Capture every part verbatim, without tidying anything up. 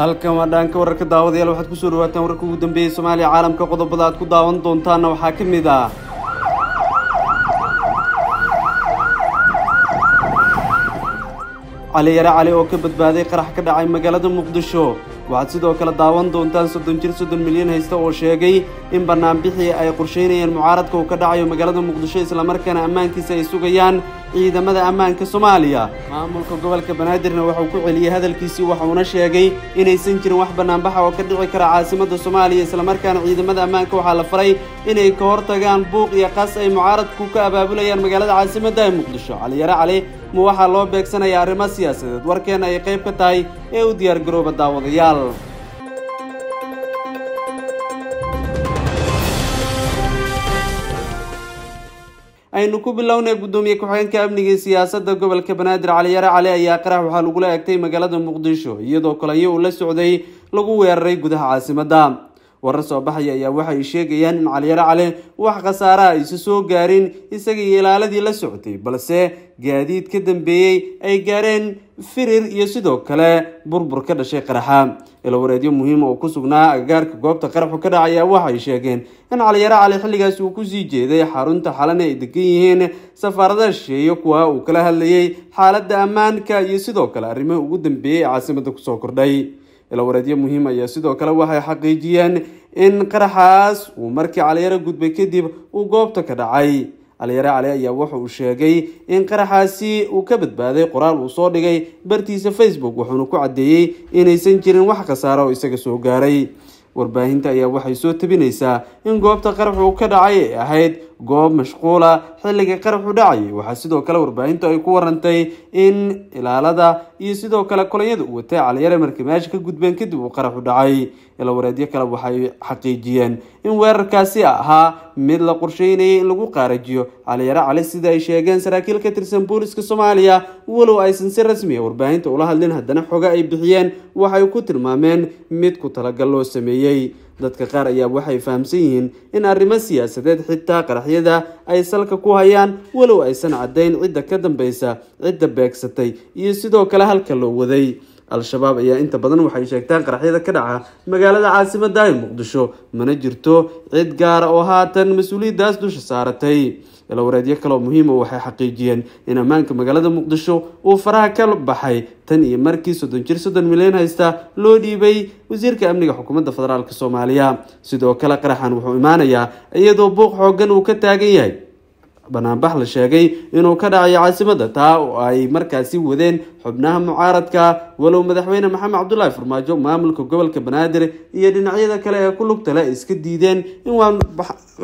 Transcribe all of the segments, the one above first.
halkan waa dhanka wararka daawadayaal waxaad ku soo dhawaataan wararka ugu dambeeyay Soomaaliya caalamka qodobada aad ku daawan doontaan waxa ka mid ah Cali Yare Cali oo ka badbaaday qarax ka dhacay magaalada Muqdisho waxaad sidoo kale daawan doontaan soddon jir soddon milyan haysta oo sheegay in barnaamijii ay qorsheynayeen mucaaradka uu ka dhacayo magaalada Muqdisho isla markaana ammaankiisa ay sugayaan ciidamada ammaanka Soomaaliya maamulka gobolka Banaadirna waxa uu ku celiyay hadalkiisii waxa uu sheegay inaysan jirin wax banaanbax oo ka dhici kara caasimada Soomaaliya isla markaana ciidamada ammaanka waxa la faray inay ka hortagaan buuq iyo qas ay mucaaradku ka abaabulayaan magaalada caasimada ee Muqdisho Cali Yare Cali mu waxa loo beegsanayaa arrimo siyaasadeed warkeena ay qayb ka tahay ee u diyaar garooba daawadayaal aynu ku bilownay gudoomiye ku xigeenka amniga siyaasadda gobolka Banaadir Cali Yare Cali ayaa qarax waxa lagu la eegtay magaalada Muqdisho iyadoo kale uu la socday lagu weeraray gudaha caasimadda warar soo baxay ayaa waxay sheegayaan in Cali Yare Cali wax khasaare ay soo gaarin isaga iyo ilaaladii la socday balse gaadiid ka dambeeyay ay gaareen firir iyo sidoo kale burbur ka dhashay qaraxa ila wareedyo muhiim oo ku sugnaa agagaarka goobta qaraxu ka dhacay waxay sheegeen in Cali Yare Cali xilligaas uu ku sii jeeday xarunta xalana ay degan yihiin safaarada sheeyo kuwa uu kala hadlayay xaaladda ammaanka iyo sidoo kale arrimaha ugu dambeeyay caasimada ku soo kordhay ila wareedyo muhiim ayaa sidoo kale waxay xaqiijiyeen in qaraxaas uu markii Cali Yare gudbay kadib uu goobta ka dhacay Cali Yare Cali ayaa waxa uu sheegay in qaraxaasi uu ka badbaaday qoraal uu soo dhigay bartiisa Facebook wuxuuna ku cadeeyay inaysan jirin wax khasaare oo isaga soo gaaray warbaahinta ayaa waxay soo tabinaysaa in goobta qaraxu uu ka dhacay ay ahayd goob mashquul ah xilliga qaraxu dhacay waxa sidoo kale warbaahinta ay ku warantay in ilaalada iyo sidoo kale kulaniyada uu watay Cali Yare markii meesha ka gudbeen kadib uu qaraxu dhacay ila wareedyo kale waxay xaqiijiyeen in weerarkaasi ahaa mid la qorsheynayay in lagu qaarajiyo Cali Yare Cali sida ay sheegeen saraakiil ka tirsan booliska Soomaaliya walow aysan si rasmi ah warbaahinta ula hadlin haddana xogaha ay bixiyeen waxay ku tilmaameen mid ku talagal loo sameeyay dadka qaar ayaa waxay fahamsan yihiin in arrimo siyaasadeed xitaa qaraxyada ay salka ku hayaan walow aysan cadeyn cidda ka dambaysa cidda beegsatay iyo sidoo kale halka loo waday Al-Shabaab ayaa inta badan waxay sheegtaan qaraxyada ka dhaca magaalada caasimadda ee Muqdisho mana jirto cid gaar ah oo haatan mas'uuliyadaas dusha saaratay ila wareedyo kale oo muhiim ah waxay xaqiijiyeen in ammaanka magaalada Muqdisho uu faraha ka baxay tan iyo markii soddon jir soddon milyan haysta loo dhiibay wasiirka amniga xukuumadda federaalka Soomaaliya sidoo kale qaraxan wuxuu imaanayaa iyadoo buuq xoogan uu ka taagan yahay banaanbax la sheegay inuu ka dhacay caasimadda taa oo ay markaasi wadeen xubnaha mucaaradka walow madaxweyne maxamed cabdullaahi farmaajo maamulka gobolka banaadir iyo dhinacyada kale ee ku lugta leh iska diideen in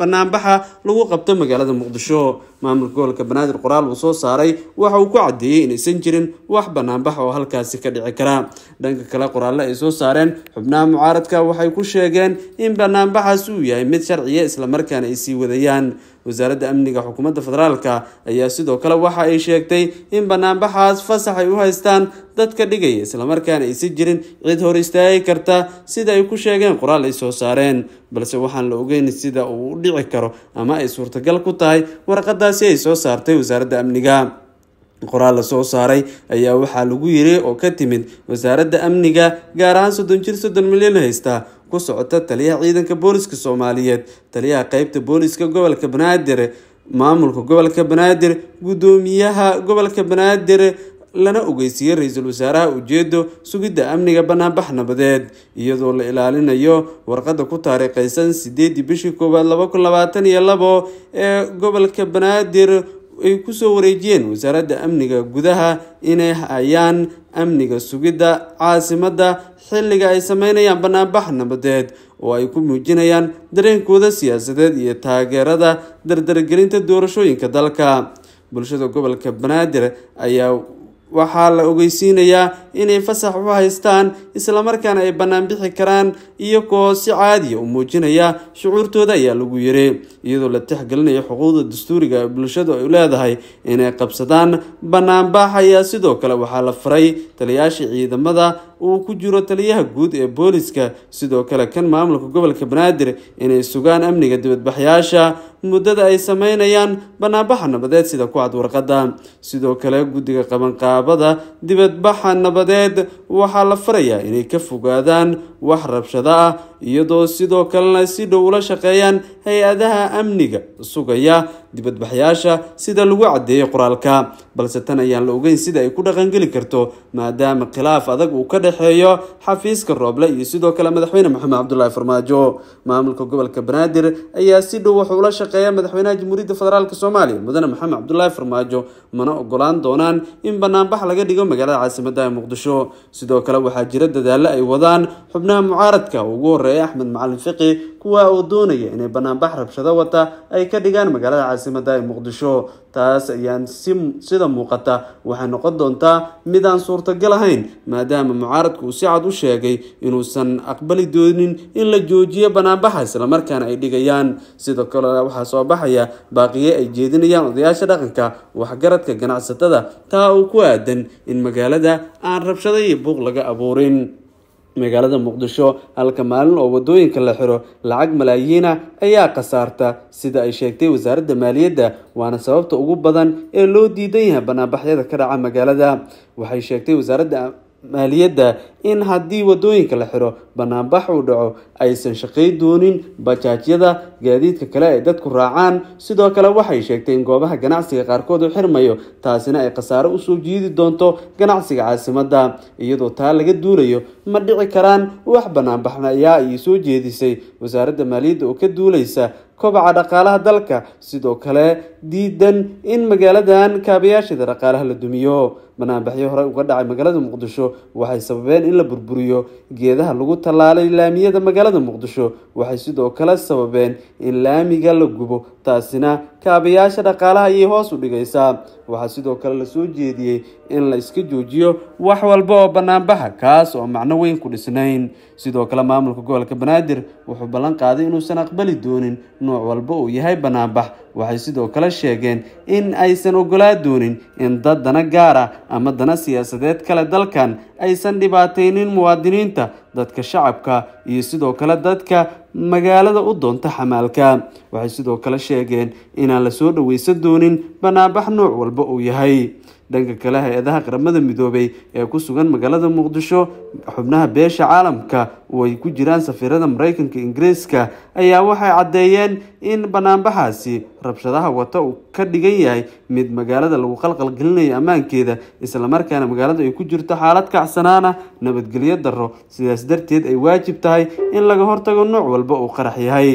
banaanbaxa lagu qabto magaalada muqdisho maamulka gobolka banaadir qoraal uu soo saaray waxa uu ku cadeeyay inaysan jirin wax banaanbax oo halkaasi ka dhici kara dhanka kale qoraalle ay soo saareen xubnaha mucaaradka waxay ku sheegeen in banaanbaxaas uu yahay mid sharciya isla markaana ay sii wadayaan wasaaradda amniga xukuumadda federaalka ayaa sidoo kale waxa ay sheegtay in banaanbaxaas fasax ay u haystaan dadka dhigay isla markaana aysan jirin cid hor istaagi karta sida ay ku sheegeen qoraal ay soo saareen balse waxaan la ogeyn sida uu u dhici karo ama ay suurtagal ku tahay warqadaasi ay soo saartay wasaaradda amniga qoraal la soo saaray ayaa waxaa lagu yiri oo ka timid wasaaradda amniga gaar ahaan soddon jir soddon milyan haysta ku socota taliyaha ciidanka booliska Soomaaliyeed taliyaha qaybta booliska gobolka Banaadir maamulka gobolka Banaadir gudoomiyaha gobolka Banaadir lana ogeysiiyay ra'iisul wasaaraha ujeedo sugidda amniga banaanbax nabadeed iyadoo la ilaalinayo warqada ku taariikhaysan sideed bisha koowaad laba kun labaatan iyo labo ee gobolka Banaadir ay ku soo wareejiyeen wasaaradda amniga gudaha inay hayaan amniga sugidda caasimadda xilliga ay sameynayaan banaanbax nabadeed oo ay ku muujinayaan dareenkooda siyaasadeed iyo taageerada dardargelinta doorashooyinka dalka bulshada gobolka Banaadir ayaa waxaa la ogeysiinayaa inay fasax u haystaan isla markaana ay banaan bixi karaan iyagoo si caadi ah u muujinaya shucuurtooda ayaa lagu yiri iyadoo la tixgelinayo xuquuqda dastuuriga ee bulshadu ay leedahay inay qabsadaan banaan baax ayaa sidoo kale waxaa la faray taliyayaasha ciidamada oo ku jiro taliyaha guud ee booliska sidoo kale kan maamulka gobolka Banaadir inay sugaan amniga dibadbaxyaasha muddada ay sameynayaan banaanbaxa nabadeed sida ku cad warqada sidoo kale gudiga qabanqaabada dibadbaxa nabadeed waxa la farayaa inay ka fogaadaan wax rabshada ah iyadoo sidoo kale si dhow la shaqeeyaan hay'adaha amniga sugaya dibadbaxyaasha sida lagu cadeeyay qoraalka balse tan ayaan la ogeyn sida ay ku dhaqan gali karto maadaama khilaaf adag uu ka dhaxeeyo xafiiska Rooble iyo sidoo kale madaxweyne Maxamed Cabdullaahi Farmaajo maamulka gobolka Banaadir ayaa si dhow wax ula shaqeeya madaxweynaha Jamhuuriyadda Federaalka Soomaaliya mudane Maxamed Cabdullaahi Farmaajo mana ogolaan doonaan in banaanbax laga dhigo magaalada caasimadda Muqdisho sidoo kale waxa jira dadaalo ay wadaan xubnaha mucaaradka ugu horeeya Axmed Macalin Fiqi kuwa oo doonaya inay banaanbax rabshado wata ay ka dhigaan magaalada caasimadda Muqdisho taas ayaan sida muuqata waxay noqon doontaa mid aan suurtagal ahayn maadaama mucaaradku uu si cad u sheegay inuusan aqbali doonin in la joojiyo banaanbaxa isla markaana ay dhigayaan sidoo kale waxa soo baxaya baaqiye ay jeedinayaan odayaasha dhaqanka waxgaradka ganacsatada taa uu ku aadan in magaalada aan rabshado iyo buuq laga abuurin magaalada Muqdisho halka maalin oo wadooyinka la xiro lacag malaayiina ayaa qasaarta sida ay sheegtay wasaaradda maaliyadda waana sababta ugu badan ee loo diidan yahay banaanbaxyada ka dhaca magaalada waxay sheegtay wasaaradda maaliyadda in haddii wadooyinka la xiro banaanbax uu dhaco aysan shaqay doonin bajaajyada gaadiidka kale ee dadku raacaan sidoo kale waxay sheegtay in goobaha ganacsiga qaarkood uu xirmayo taasina ay khasaaro u soo jiidi doonto ganacsiga caasimadda iyadoo taa laga duulayo ma dhici karaan wax banaanbaxna ayaa ay soo jeedisay wasaaradda maaliyadda oo ka duulaysa kobaca dhaqaalaha dalka sidoo kale diidan in magaaladan kaabayaashada dhaqaalaha la dumiyo banaanbaxyo hore uga dhacay magaalada Muqdisho waxay sababeen in la burburiyo geedaha lagu tallaalay laamiyada magaalada Muqdisho waxay sidoo kale sababeen in laamiga la gubo taasina kaabayaasha dhaqaalaha ay hoos u dhigaysaa waxa sidoo kale la soo jeediyay in la iska joojiyo wax walba oo banaanbaxa kaas oo macno weyn ku dhisnayn sidoo kale maamulka gobolka Banaadir wuxuu balan qaaday inuu san aqbali doonin nooc walba oo yahay banaanbax waxay sidoo kale sheegeen in aysan ogolaa doonin in dad dana gaar ah ama dana siyaasadeed kale dalkan aysan dhibaataynin muwaadiniinta dadka shacabka iyo sidoo kale dadka magaalada u doonta xamaalka waxay sidoo kale sheegeen in aan la soo dhaweysan doonin banaanbax nooc walba uu yahay dhanka kale hay'adaha qaramada midoobay ee ku sugan magaalada Muqdisho xubnaha beesha caalamka oo ay ku jiraan safiirada Mareykanka Ingiriiska ayaa waxay cadeeyeen in banaanbaxaasi rabshadaha wata uu ka dhigan yahay mid magaalada lagu qalqal gelinayo ammaankeeda isla markaana magaalada ay ku jirto xaalad kacsanaana nabadgelyo darro sidaas darteed ay waajib tahay in laga hortago nooc walba uu qarax yahay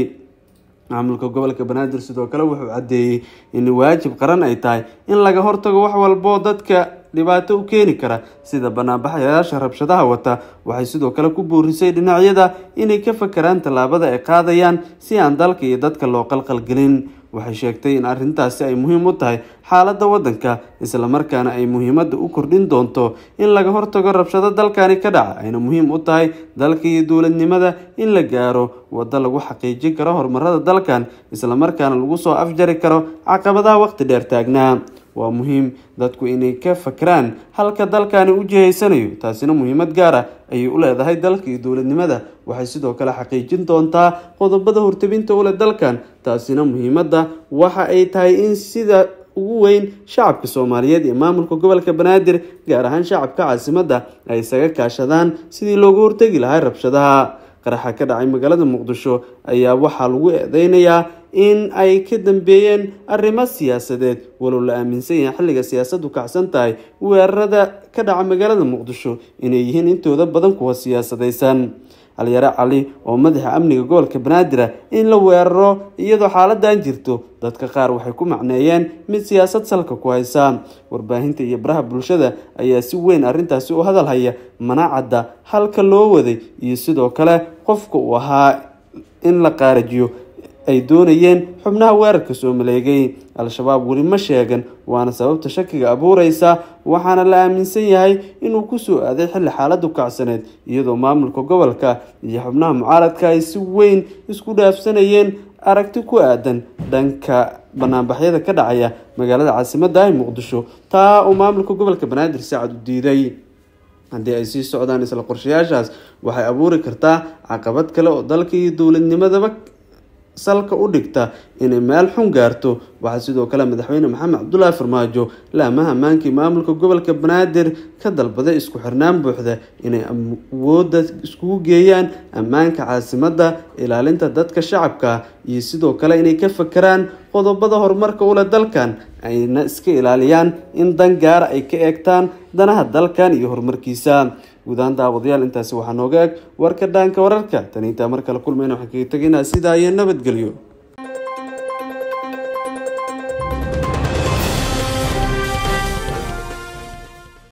maamulka gobolka Banaadir sidoo kale wuxuu cadeeyay in waajib qaran ay tahay in laga hortago wax walba dadka dhibaato u keeni kara sida banaanbaxayaasha rabshadaha wata waxay sidoo kale ku boorisay dhinacyada inay ka fakaraan talaabada ay qaadayaan si aan dalka iyo dadka loo qalqal gelin waxay sheegtay in arrintaasi ay muhiim u tahay xaaladda waddanka isla markaana ay muhiimadda u kordhin doonto in laga hortago rabshado dalkani ka dhaca ayna muhiim u tahay dalka iyo dowladnimada in la gaaro waddo lagu xaqiijin karo horumarrada dalkan isla markaana lagu soo afjari karo caqabadaha waqti dheer taagnaa waa muhiim dadku inay ka fakraan halka dalkani u jeeysanayo taasina muhiimad gaar ah ay u leedahay dalka iyo dowladnimada waxay sidoo kale xaqiijin doontaa qodobada hortabinta ula dalkan taasina muhiimadda waxa ay tahay in sida ugu weyn shacabka Soomaaliyeed iyo maamulka gobolka Banaadir gaar ahaan shacabka caasimadda ay isaga kaashadaan sidii looga hortagi lahaa rabshadaha qaraxa ka dhacay magaalada Muqdisho ayaa waxa lagu eedeynayaa in ay ka dambeeyeen arrimo siyaasadeed walow la aaminsan yahay xilliga siyaasaddu kacsan tahay weerarada ka dhaca magaalada Muqdisho inay yihiin intooda badan kuwa siyaasadaysan Cali Yare Cali oo madaxa amniga gobolka Banaadir in la weeraro iyadoo xaaladdan jirto dadka qaar waxay ku macneeyeen mid siyaasad salka ku haysa warbaahinta iyo baraha bulshada ayaa si weyn arrintaasi u hadal haya manaacada halka loo waday iyo sidoo kale qofka uu ahaa in la qaarajiyo ay doonayeen xubnaha weerarka soo maleegay al-shabaab wali ma sheegan waana sababta shakiga abuuraysa waxaana la aaminsan yahay inuu ku soo aaday xilli xaaladdu kacsaneed iyadoo maamulka gobolka iyo xubnaha mucaaradka ay si weyn isku dhaafsanayeen aragti ku aadan dhanka banaanbaxyada ka dhacaya magaalada caasimadda Muqdisho taa uu maamulka gobolka Banaadir saacad u diiday haddii ay sii socdaan isla qorshayaashaas waxay abuuri kartaa caqabad kale oo dalkii dawladnimadaba salka u dhigta inay meel xun gaarto waxa sidoo kale madaxweyne Maxamed Cabdullaahi Farmaajo laamaha amaankii maamulka gobolka Banaadir ka dalbaday isku xirnaan buuxda inay awood isku geeyaan amaanka caasimadda ilaalinta dadka shacabka iyo sidoo kale inay ka fakaraan qodobada horumarka ula dalkan ayna iska ilaaliyaan in dan gaar ay ka eegtaan danaha dalkan iyo horumarkiisa gudan daawadayaal intaas waxa nooga warka dhaanka wararka tan inta markale kulmayna waxa ka tagaynaa sida ay nabad galiyo.